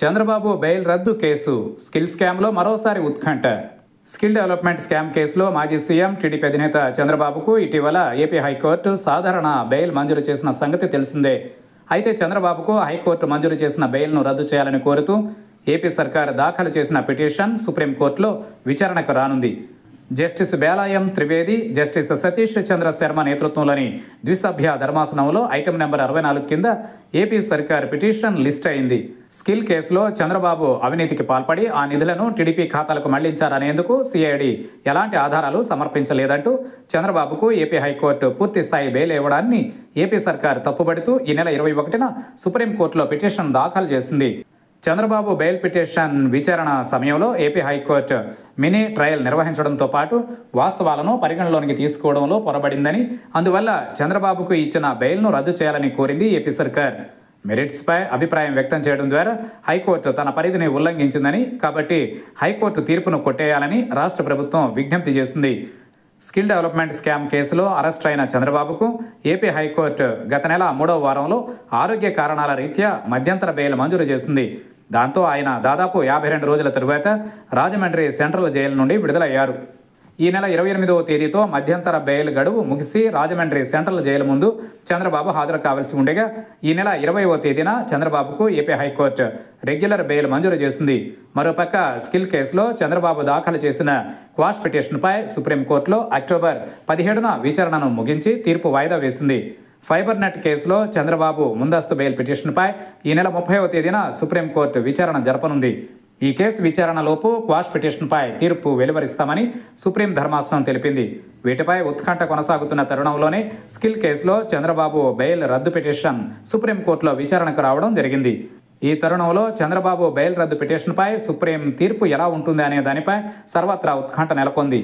Chandrababu bail రద్దు case skill స్కామ్లో మరోసారి ఉత్కంఠ. స్కిల్ డెవలప్మెంట్ స్కామ్ కేసులో మాజీ సీఎం టీడీపీ అధినేత చంద్రబాబుకు ఇటీవల ఏపీ హైకోర్టు సాధారణ బెయిల్ మంజూరు చేసిన సంగతి తెలిసిందే. అయితే చంద్రబాబుకు హైకోర్టు మంజూరు చేసిన బెయిల్ను రద్దు చేయాలని కోరుతూ ఏపీ సర్కార్ దాఖలు చేసిన పిటిషన్ సుప్రీంకోర్టులో విచారణకు రానుంది. జస్టిస్ బేలాయం త్రివేది, జస్టిస్ సతీష్ చంద్ర శర్మ నేతృత్వంలోని ద్విసభ్య ధర్మాసనంలో ఐటమ్ నెంబర్ 64 కింద ఏపీ సర్కార్ పిటిషన్ లిస్ట్ అయింది. స్కిల్ కేసులో చంద్రబాబు అవినీతికి పాల్పడి ఆ నిధులను టీడీపీ ఖాతాలకు మళ్లించారనేందుకు సిఐడి ఎలాంటి ఆధారాలు సమర్పించలేదంటూ చంద్రబాబుకు ఏపీ హైకోర్టు పూర్తి స్థాయి బెయిల్ ఇవ్వడాన్ని ఏపీ సర్కార్ తప్పుపడుతూ ఈ నెల 21న సుప్రీంకోర్టులో పిటిషన్ దాఖలు చేసింది. చంద్రబాబు బెయిల్ పిటిషన్ విచారణ సమయంలో ఏపీ హైకోర్టు మినీ ట్రయల్ నిర్వహించడంతో పాటు వాస్తవాలను పరిగణలోనికి తీసుకోవడంలో పొరబడిందని, అందువల్ల చంద్రబాబుకు ఇచ్చిన బెయిల్ను రద్దు చేయాలని కోరింది ఏపీ సర్కార్. మెరిట్స్పై అభిప్రాయం వ్యక్తం చేయడం ద్వారా హైకోర్టు తన పరిధిని ఉల్లంఘించిందని, కాబట్టి హైకోర్టు తీర్పును కొట్టేయాలని రాష్ట్ర ప్రభుత్వం విజ్ఞప్తి చేసింది. స్కిల్ డెవలప్మెంట్ స్కామ్ కేసులో అరెస్ట్ అయిన చంద్రబాబుకు ఏపీ హైకోర్టు గత నెల 3వ వారంలో ఆరోగ్య కారణాల రీత్యా మధ్యంతర బెయిల్ మంజూరు చేసింది. దాంతో ఆయన దాదాపు 52 రోజుల తరువాత రాజమండ్రి సెంట్రల్ జైలు నుండి విడుదలయ్యారు. ఈ నెల 28వ తేదీతో మధ్యంతర బెయిల్ గడువు ముగిసి రాజమండ్రి సెంట్రల్ జైలు ముందు చంద్రబాబు హాజరు కావాల్సి ఉండగా, ఈ నెల 20వ తేదీన చంద్రబాబుకు ఏపీ హైకోర్టు రెగ్యులర్ బెయిల్ మంజూరు చేసింది. మరోపక్క స్కిల్ కేసులో చంద్రబాబు దాఖలు చేసిన క్వాష్ పిటిషన్పై సుప్రీంకోర్టులో అక్టోబర్ 17న విచారణను ముగించి తీర్పు వాయిదా వేసింది. ఫైబర్ నెట్ కేసులో చంద్రబాబు ముందస్తు బెయిల్ పిటిషన్పై ఈ నెల 30వ తేదీన సుప్రీంకోర్టు విచారణ జరపనుంది. ఈ కేసు విచారణలోపు క్వాష్ పిటిషన్పై తీర్పు వెలువరిస్తామని సుప్రీం ధర్మాసనం తెలిపింది. వీటిపై ఉత్కంఠ కొనసాగుతున్న తరుణంలోనే స్కిల్ కేసులో చంద్రబాబు బెయిల్ రద్దు పిటిషన్ సుప్రీంకోర్టులో విచారణకు రావడం జరిగింది. ఈ తరుణంలో చంద్రబాబు బెయిల్ రద్దు పిటిషన్పై సుప్రీం తీర్పు ఎలా ఉంటుంది అనే దానిపై సర్వత్రా ఉత్కంఠ నెలకొంది.